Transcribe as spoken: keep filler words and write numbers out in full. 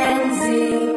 and Z.